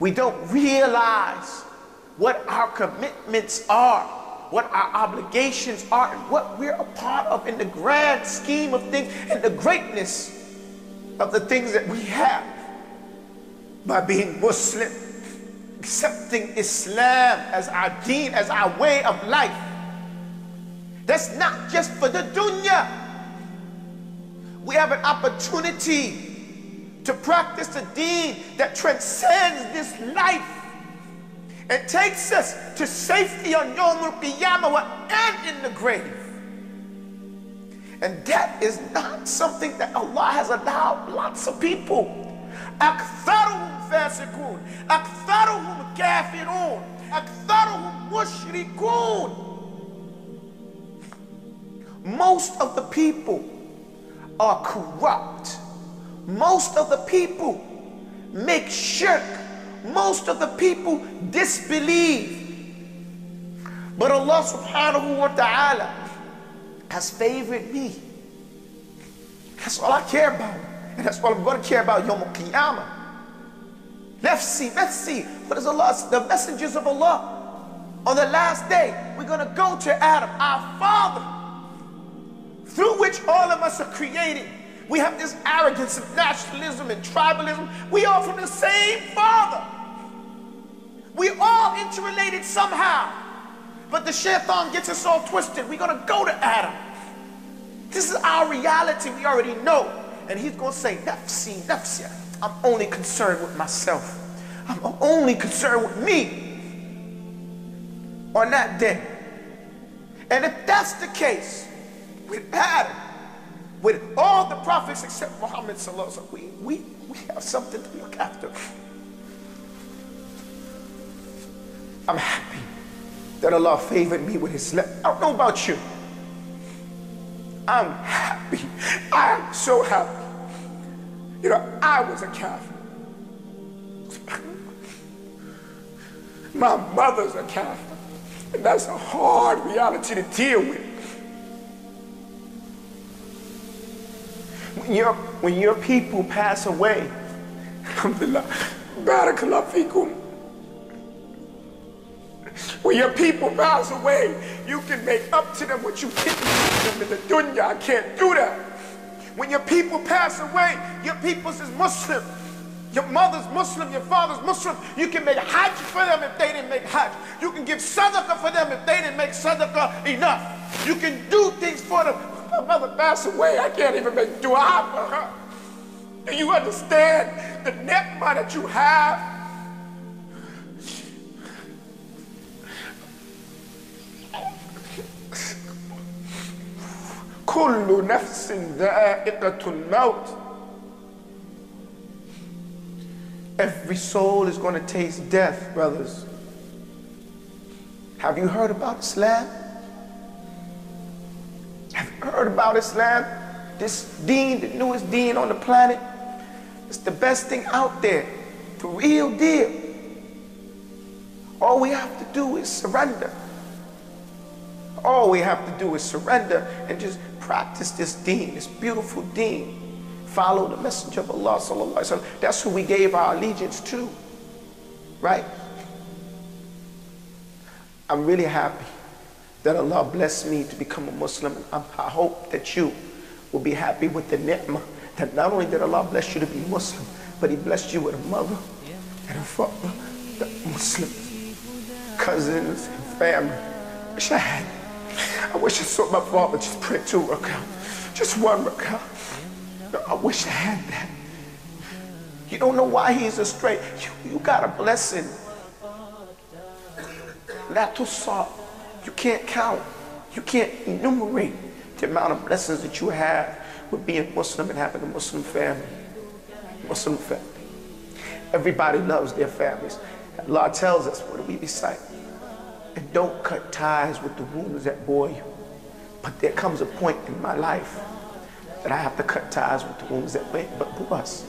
We don't realize what our commitments are, what our obligations are, and what we're a part of in the grand scheme of things and the greatness of the things that we have by being Muslim, accepting Islam as our deen, as our way of life. That's not just for the dunya. We have an opportunity to practice a deen that transcends this life and takes us to safety on Yawmul Qiyamah and in the grave. And that is not something that Allah has allowed lots of people. أَكْثَرُهُمْ فَاسِقُونَ أَكْثَرُهُمْ كَافِرُونَ أَكْثَرُهُمْ مُشْرِكُونَ. Most of the people are corrupt. Most of the people make shirk. Most of the people disbelieve. But Allah Subhanahu wa Ta'ala has favored me. That's all I care about. And that's all I'm going to care about Yawmul Qiyamah. Nafsi, Nafsi. What is Allah? The messengers of Allah. On the last day, we're going to go to Adam, our father, through which all of us are created. We have this arrogance of nationalism and tribalism. We are from the same father. We all interrelated somehow. But the Shaytan gets us all twisted. We're going to go to Adam. This is our reality we already know. And he's going to say, Nafsi, Nafsi. I'm only concerned with myself. I'm only concerned with me on that day. And if that's the case, with Adam, with all the prophets except Muhammad Sallallahu Alaihi Wasallam, we have something to look after. I'm happy that Allah favored me with Islam. I don't know about you. I'm happy. I'm so happy. You know, I was a kafir. My mother's a kafir. And that's a hard reality to deal with. When your people pass away, alhamdulillah, barakallahu fikum. When your people pass away, you can make up to them what you didn't do them in the dunya. I can't do that. When your people pass away, your people's is Muslim. Your mother's Muslim, your father's Muslim. You can make hajj for them if they didn't make hajj. You can give sadaqa for them if they didn't make sadaqa enough. You can do things for them. My mother passed away. I can't even make dua for her. Do you understand the ni'mah that you have? Kullu nafsin dha'iqatul maut. Every soul is going to taste death, brothers. Have you heard about Islam? Have you heard about Islam? This deen, the newest deen on the planet, it's the best thing out there, the real deal. All we have to do is surrender. All we have to do is surrender and just practice this deen, this beautiful deen. Follow the messenger of Allah Sallallahu Alaihi Wasallam. That's who we gave our allegiance to, right? I'm really happy that Allah blessed me to become a Muslim. I hope that you will be happy with the ni'mah, that not only did Allah bless you to be Muslim, but He blessed you with a mother and a father, the Muslim, cousins and family. I wish I had. I wish I saw my father just pray 2 rak'ah, just 1 rak'ah. I wish I had that. You don't know why he's astray. You got a blessing. La tusa. You can't count, you can't enumerate the amount of blessings that you have with being Muslim and having a Muslim family. Muslim family. Everybody loves their families. Allah tells us, what do we recite? And don't cut ties with the rulers that bore you. But there comes a point in my life that I have to cut ties with the rulers that bore us.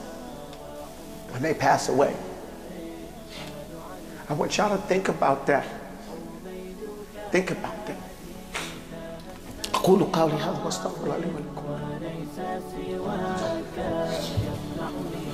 When they pass away. I want y'all to think about that. Think about that.